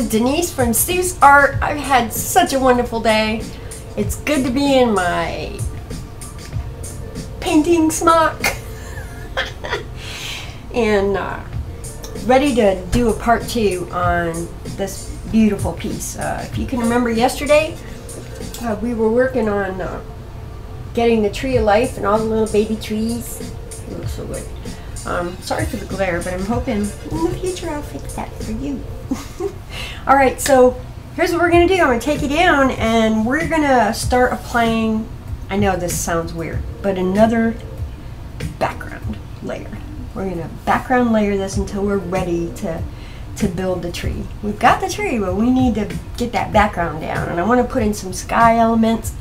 is Denise from Seuss Art. I've had such a wonderful day. It's good to be in my painting smock and ready to do a part two on this beautiful piece. If you can remember yesterday, we were working on getting the tree of life and all the little baby trees. It looks so good. Sorry for the glare, but I'm hoping in the future I'll fix that for you. Alright, so here's what we're going to do. I'm going to take you down and we're going to start applying, I know this sounds weird, but another background layer. We're going to background layer this until we're ready to build the tree. We've got the tree, but we need to get that background down. And I want to put in some sky elements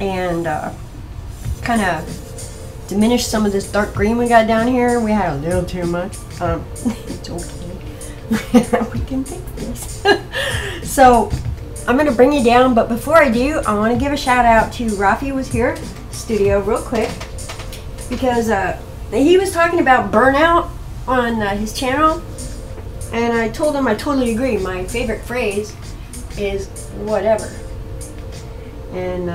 and kind of diminish some of this dark green we got down here. We had a little too much. It's okay. We can fix this. So I'm going to bring you down, but before I do, I want to give a shout out to Rafi Was Here Studio real quick, because he was talking about burnout on his channel, and I told him I totally agree. My favorite phrase is whatever. And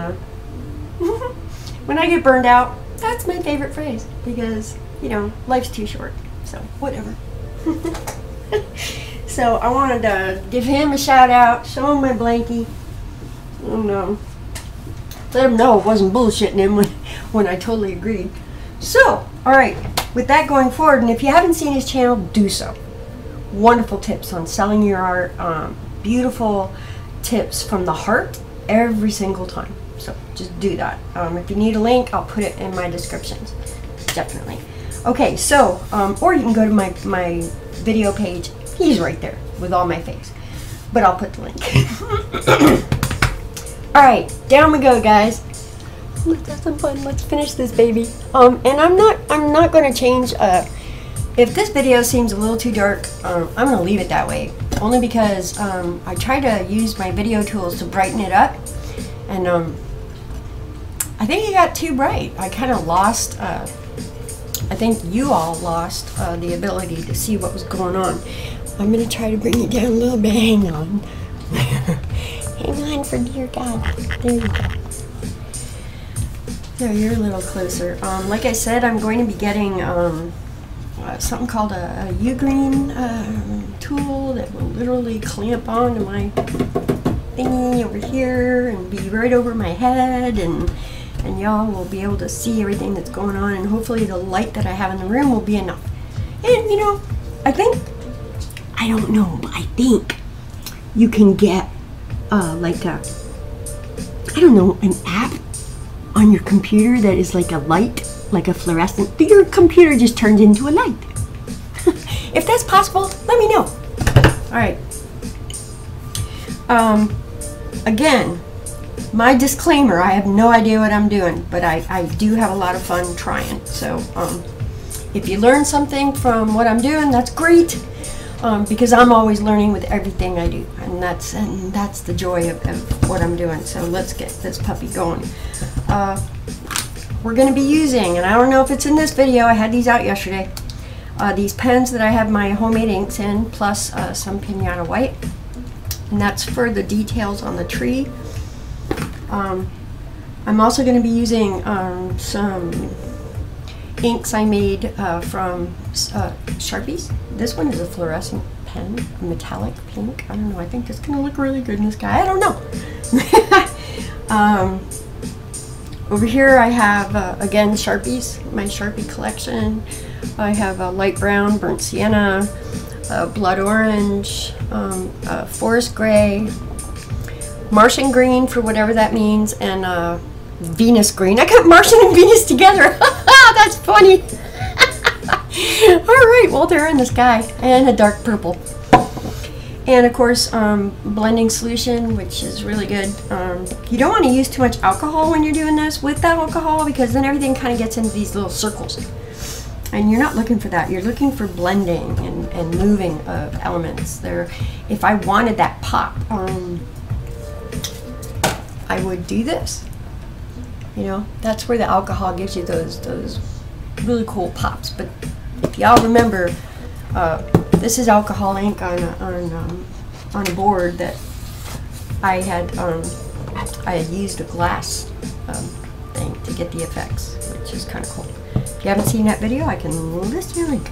when I get burned out, that's my favorite phrase, because, you know, life's too short, so whatever. So I wanted to give him a shout out, show him my blankie, and let him know it wasn't bullshitting him when I totally agreed. So, alright, with that going forward, and if you haven't seen his channel, do so. Wonderful tips on selling your art, beautiful tips from the heart every single time. So just do that. If you need a link, I'll put it in my descriptions, definitely. Okay, so, or you can go to my video page. He's right there with all my face, but I'll put the link. All right, down we go, guys. Let's have some fun. Let's finish this baby. And I'm not going to change. If this video seems a little too dark, I'm going to leave it that way, only because I try to use my video tools to brighten it up, and I think it got too bright. I kind of lost, I think you all lost the ability to see what was going on. I'm going to try to bring it down a little bit. Hang on. Hang on for dear God. There you go. There, you're a little closer. Like I said, I'm going to be getting something called a Ugreen tool that will literally clamp on to my thingy over here and be right over my head, and y'all will be able to see everything that's going on, and hopefully the light that I have in the room will be enough. And you know, I think you can get like a, I don't know, an app on your computer that is like a light, like a fluorescent, your computer just turns into a light. If that's possible, let me know. Alright. Again, my disclaimer, I have no idea what I'm doing, but I do have a lot of fun trying. So if you learn something from what I'm doing, that's great, because I'm always learning with everything I do, and that's the joy of what I'm doing. So let's get this puppy going. We're going to be using, and I don't know if it's in this video, I had these out yesterday, these pens that I have my homemade inks in, plus some Pinata white, and that's for the details on the tree. I'm also going to be using some inks I made from Sharpies. This one is a fluorescent pen, a metallic pink. I don't know, I think it's going to look really good in this guy. I don't know. Over here I have, again, Sharpies, my Sharpie collection. I have a light brown, burnt sienna, blood orange, forest gray, Martian green for whatever that means, and Venus green. I got Martian and Venus together. That's funny. Alright, well, they're in the sky. And a dark purple. And of course, blending solution, which is really good. You don't want to use too much alcohol when you're doing this with that alcohol, because then everything kind of gets into these little circles. And you're not looking for that. You're looking for blending and moving of elements. There, if I wanted that pop, I would do this. You know, that's where the alcohol gives you those really cool pops. But if y'all remember, this is alcohol ink on on a board that I had used a glass thing to get the effects, which is kind of cool. If you haven't seen that video, I can list you a link.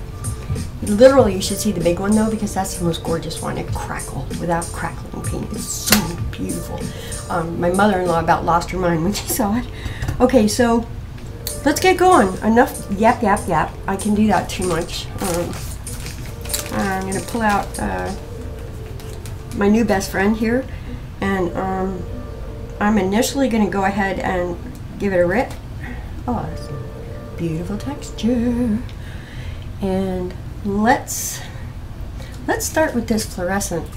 Literally, you should see the big one though, because that's the most gorgeous one. It crackled without crackling paint. It's so beautiful. My mother-in-law about lost her mind when she saw it. Okay, so let's get going. Enough yap yap yap. I can do that too much. I'm gonna pull out my new best friend here, and I'm initially gonna go ahead and give it a rip. Oh, that's a beautiful texture. And let's start with this fluorescent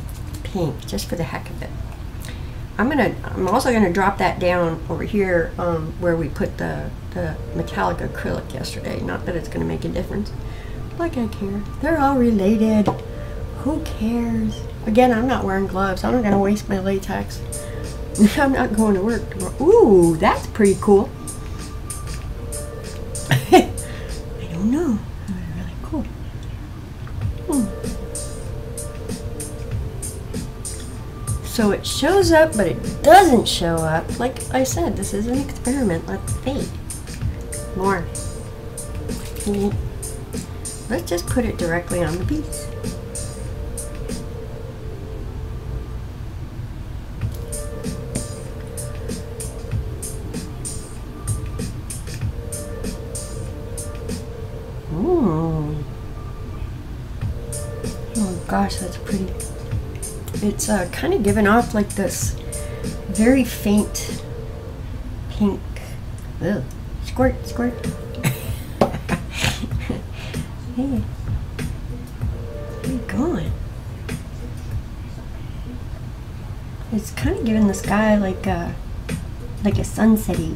pink just for the heck of it. I'm also gonna drop that down over here where we put the metallic acrylic yesterday. Not that it's gonna make a difference. Like I care. They're all related. Who cares? Again, I'm not wearing gloves. I'm not gonna waste my latex. I'm not going to work tomorrow. Ooh, that's pretty cool. I don't know. So it shows up, but it doesn't show up. Like I said, this is an experiment. Let's fade. More. Let's just put it directly on the piece. Ooh. Oh gosh, that's pretty. It's kind of giving off like this very faint pink. Ugh. Squirt, squirt. Hey, where you going? It's kind of giving the sky like a sunset-y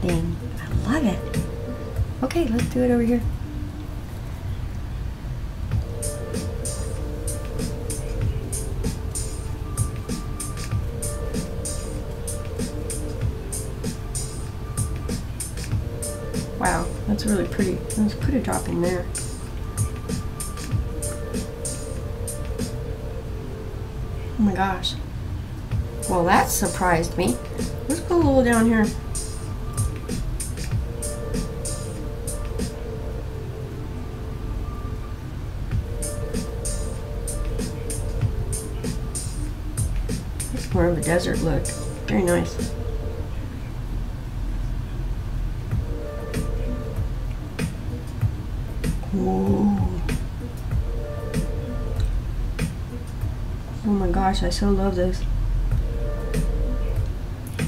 thing. I love it. Okay, let's do it over here. Wow, that's really pretty. Let's put a drop in there. Oh my gosh. Well, that surprised me. Let's go a little down here. It's more of a desert look. Very nice. Oh my gosh, I so love this.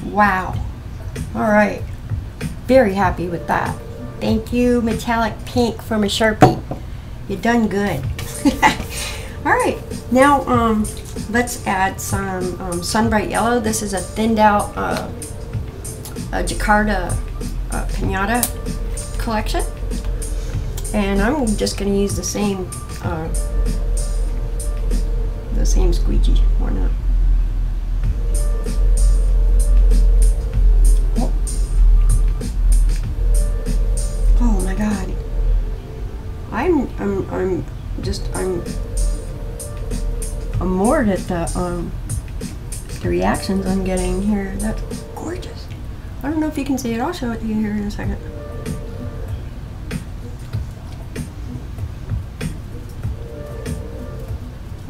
Wow. Alright. Very happy with that. Thank you, metallic pink from a Sharpie. You done good. Alright. Now, let's add some Sunbright Yellow. This is a thinned out a Jakarta Pinata collection. And I'm just going to use the same squeegee. Why not? Oh, oh my God! I'm moored at the reactions I'm getting here. That's gorgeous. I don't know if you can see it. I'll show it to you here in a second.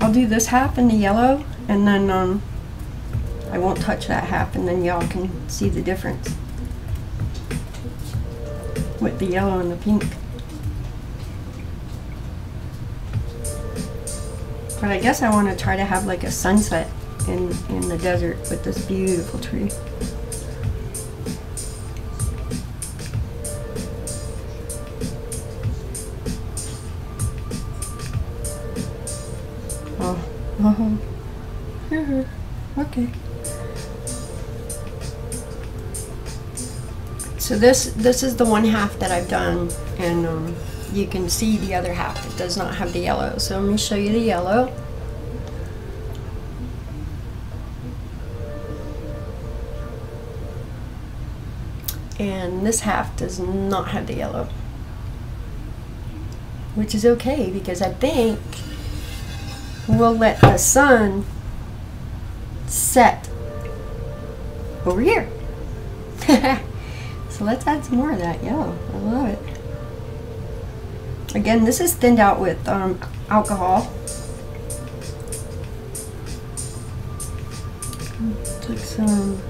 I'll do this half in the yellow, and then I won't touch that half, and then y'all can see the difference with the yellow and the pink. But I guess I want to try to have like a sunset in the desert with this beautiful tree. Uh-huh. Okay. So this is the one half that I've done, and you can see the other half. It does not have the yellow. So let me show you the yellow. And this half does not have the yellow, which is okay because I think we'll let the sun set over here. So let's add some more of that yellow. I love it. Again, this is thinned out with alcohol. Took some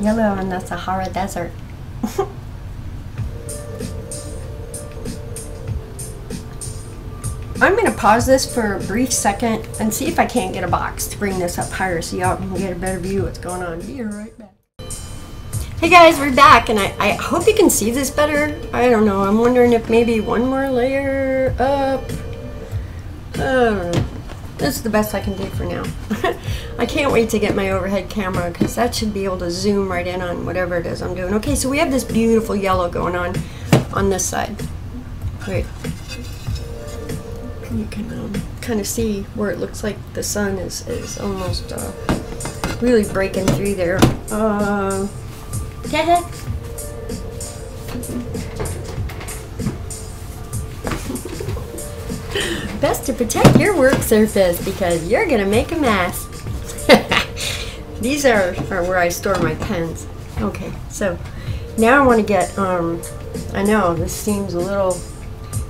yellow on the Sahara Desert. I'm going to pause this for a brief second and see if I can't get a box to bring this up higher so y'all can get a better view of what's going on. Be right back. Hey guys, we're back, and I hope you can see this better. I don't know. I'm wondering if maybe one more layer up. This is the best I can do for now. I can't wait to get my overhead camera because that should be able to zoom right in on whatever it is I'm doing. Okay, so we have this beautiful yellow going on this side. Wait. You can kind of see where it looks like the sun is almost really breaking through there. Best to protect your work surface because you're gonna make a mess. These are where I store my pens. Okay, so now I want to get I know this seems a little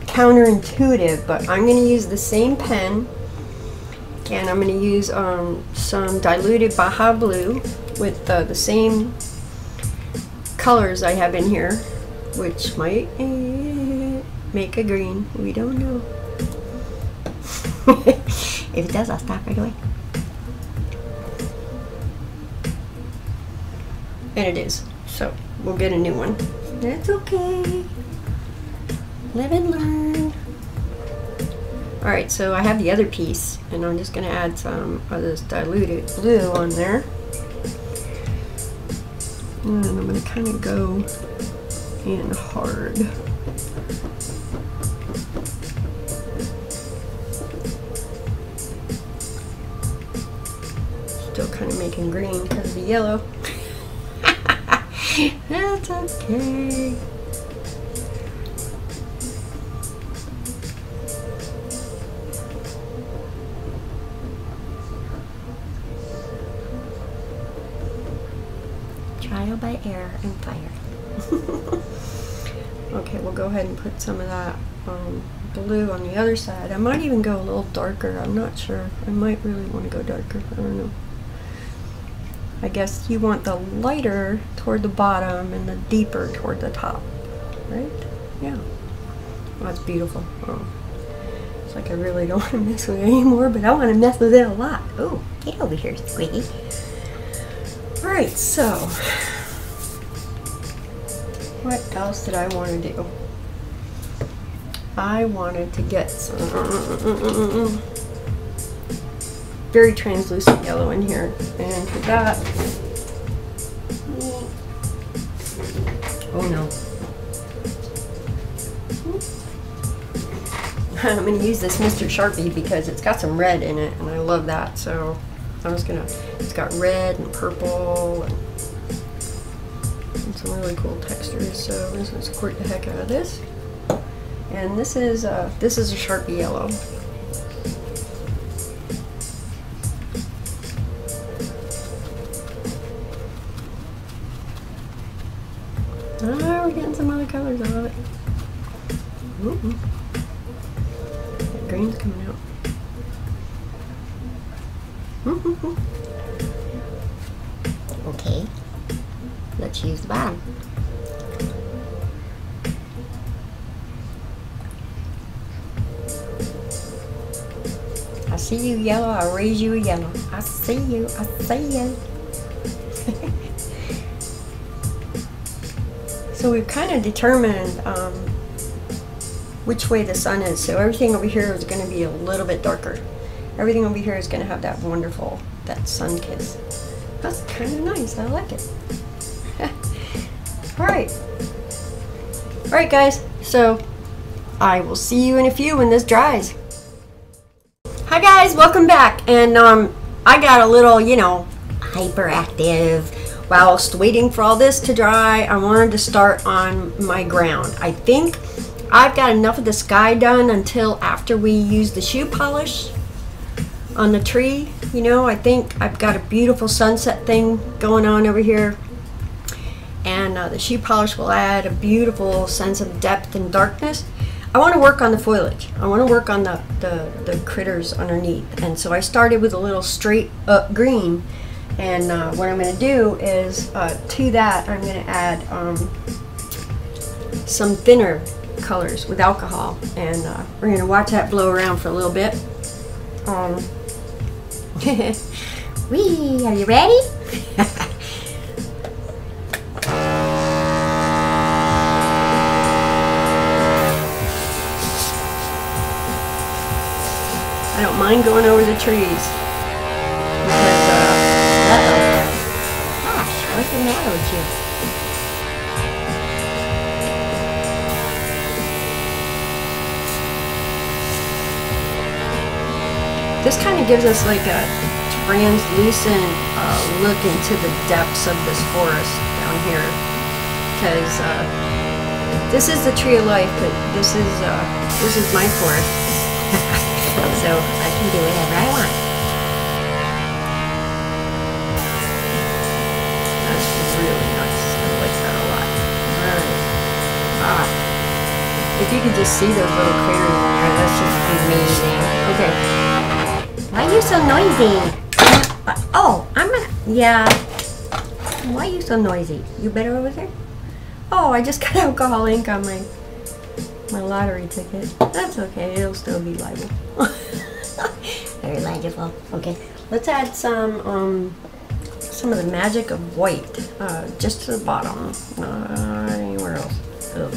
counterintuitive, but I'm going to use the same pen, and I'm going to use some diluted Baja Blue with the same colors I have in here, which might make a green. We don't know. If it does, I'll stop right away. And it is. So we'll get a new one. That's okay. Live and learn. Alright, so I have the other piece, and I'm just going to add some of this diluted blue on there. And I'm going to kind of go in hard. Still kind of making green because of the yellow. That's okay. By air and fire. Okay, we'll go ahead and put some of that blue on the other side. I might even go a little darker. I'm not sure. I might really want to go darker. I don't know. I guess you want the lighter toward the bottom and the deeper toward the top, right? Yeah. Well, that's beautiful. Oh. It's like I really don't want to mess with it anymore, but I want to mess with it a lot. Oh, get over here, squeaky. Alright, so what else did I want to do? I wanted to get some very translucent yellow in here, and for that, oh no, I'm going to use this Mr. Sharpie because it's got some red in it, and I love that, so I'm just going to, it's got red and purple and some really cool textures, so I'm just going to squirt the heck out of this. And this is a Sharpie yellow. Ah, we're getting some other colors out of it. That green's coming out. Okay, let's use the bottom. I see you yellow, I raise you a yellow. I see you, I see you. So we've kind of determined which way the sun is. So everything over here is going to be a little bit darker. Everything over here is going to have that wonderful, that sun kiss. That's kind of nice. I like it. Alright. Alright guys, so I will see you in a few when this dries. Hi guys, welcome back. And I got a little, you know, hyperactive. Whilst waiting for all this to dry, I wanted to start on my ground. I think I've got enough of the sky done until after we use the shoe polish. on the tree. You know, I think I've got a beautiful sunset thing going on over here. And the shoe polish will add a beautiful sense of depth and darkness. I want to work on the foliage. I want to work on the critters underneath. And so I started with a little straight up green. And what I'm going to do is to that I'm going to add some thinner colors with alcohol. And we're going to watch that blow around for a little bit. Wee, are you ready? I don't mind going over the trees. Because, gosh, what's the matter with you? This kind of gives us like a translucent look into the depths of this forest down here, because this is the tree of life, but this is my forest, so I can do whatever I want. That's really nice. I like that a lot. Alright. If you could just see those little craters in there, that's just amazing. Okay. Why are you so noisy? Oh, yeah. Why are you so noisy? You better over there? Oh, I just got alcohol ink on my lottery ticket. That's okay, it'll still be liable. Very liable. Okay, let's add some of the magic of white, just to the bottom, not anywhere else. Oh.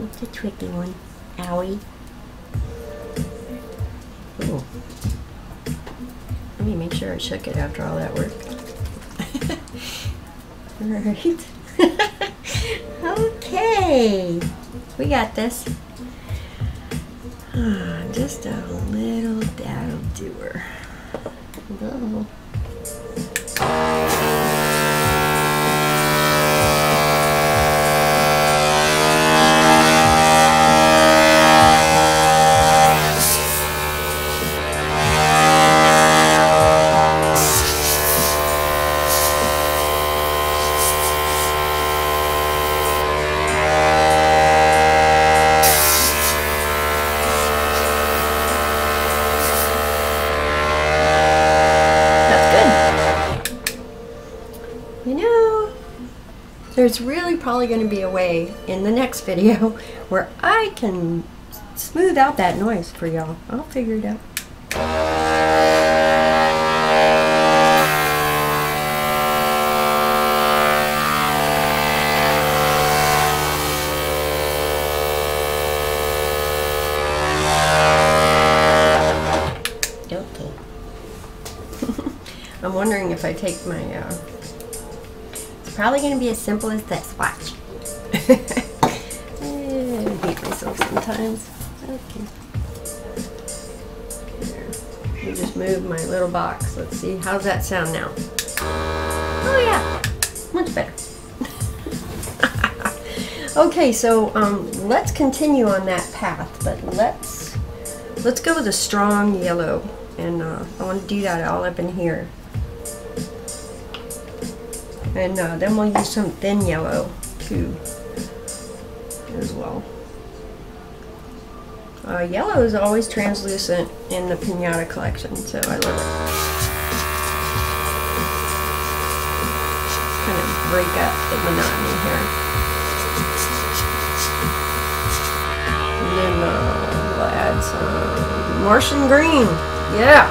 That's a tricky one. Owie. Ooh. Let me make sure I shook it after all that work. Alright. Okay. We got this. Just a little daddle doer. Oh. There's really probably going to be a way in the next video where I can smooth out that noise for y'all. I'll figure it out. Okay. I'm wondering if I take my... probably going to be as simple as this. Watch. I hate myself sometimes. Okay. Let me just move my little box. Let's see. How's that sound now? Oh yeah. Much better. Okay, so let's continue on that path, but let's go with a strong yellow, and I want to do that all up in here. And then we'll use some thin yellow too, as well. Yellow is always translucent in the Pinata collection, so I love it. Kind of break up the monotony here. And then we'll add some Martian green. Yeah,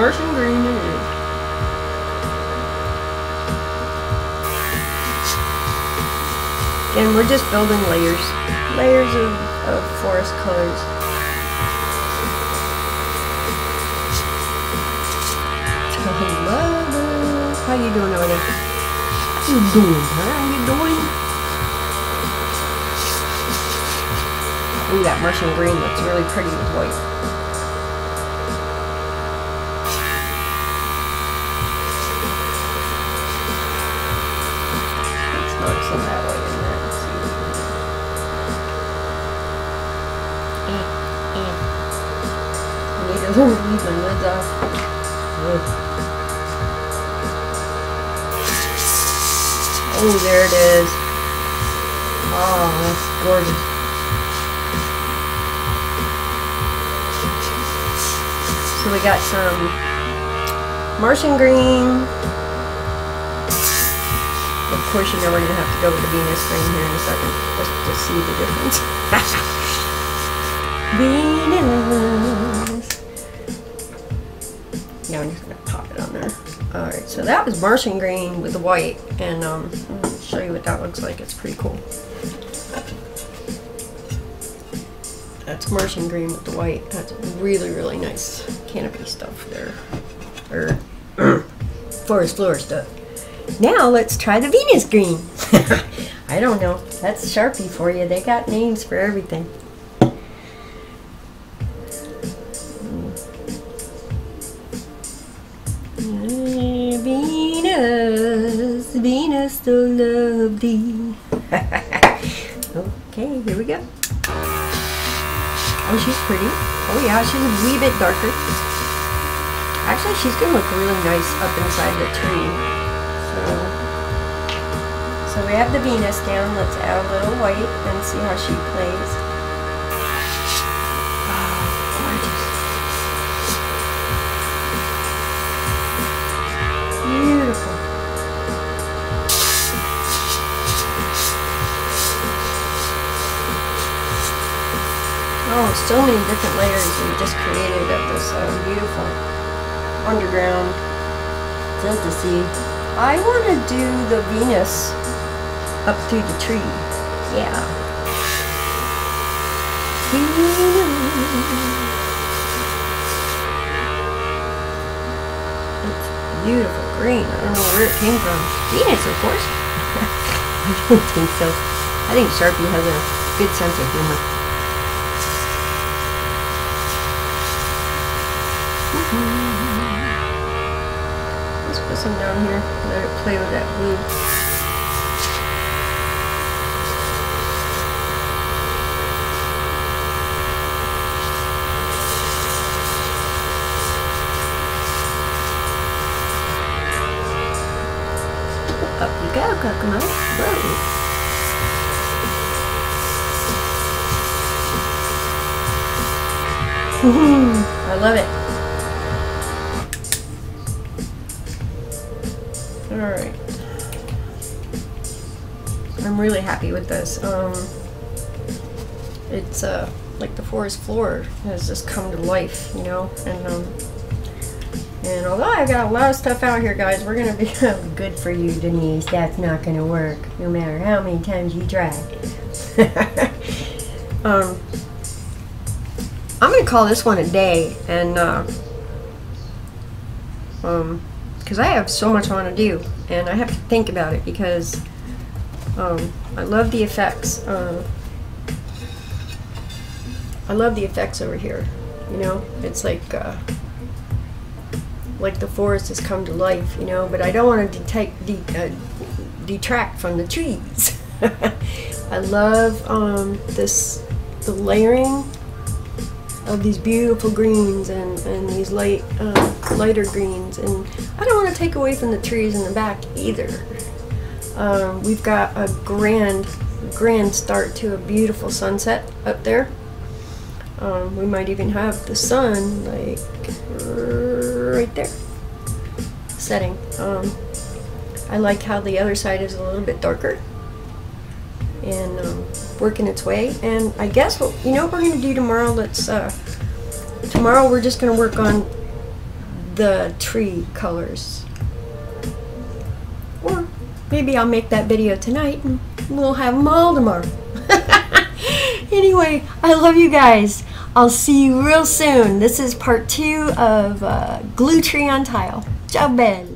Martian green it is. And we're just building layers of forest colors. Hello, how you doing over there? How you doing? How you doing? Ooh, that Martian green looks really pretty with white. Pinata. Oh, there it is. Oh, that's gorgeous. So we got some Martian green. Of course, you know we're gonna have to go with the Venus green here in a second, just to see the difference. Venus. Yeah, I'm just gonna pop it on there. All right, so that was Martian green with the white, and I'm gonna show you what that looks like. It's pretty cool. That's Martian green with the white. That's really, really nice canopy stuff there, or forest floor stuff. Now let's try the Venus green. I don't know. That's Sharpie for you. They got names for everything. Venus, Venus, so lovely. Okay, here we go. Oh, she's pretty. Oh yeah, she's a wee bit darker. Actually, she's gonna look really nice up inside the tree. So we have the Venus down. Let's add a little white and see how she plays. Oh, gorgeous. Beautiful. Oh, so many different layers we just created of this beautiful underground fantasy. I want to do the Venus up through the tree. Yeah. It's beautiful green. I don't know where it came from. Venus, of course. I don't think so. I think Sharpie has a good sense of humor. Let's put some down here, let it play with that blue. Up you go, Kokomo. Whoa. I love it. Alright, I'm really happy with this. It's like the forest floor has just come to life, you know, and although I've got a lot of stuff out here, guys, we're gonna be good for you, Denise. That's not gonna work, no matter how many times you try. I'm gonna call this one a day, and because I have so much I want to do, and I have to think about it because I love the effects. I love the effects over here. You know, it's like the forest has come to life. You know, but I don't want to detract from the trees. I love the layering of these beautiful greens and these lighter greens, and I don't want to take away from the trees in the back either. We've got a grand start to a beautiful sunset up there. We might even have the sun like right there setting. I like how the other side is a little bit darker and working its way. And I guess what, you know what we're going to do tomorrow, tomorrow we're just going to work on the tree colors. Or maybe I'll make that video tonight and we'll have them all tomorrow. Anyway, I love you guys. I'll see you real soon. This is part 2 of Glue Tree on Tile. Ciao, bella.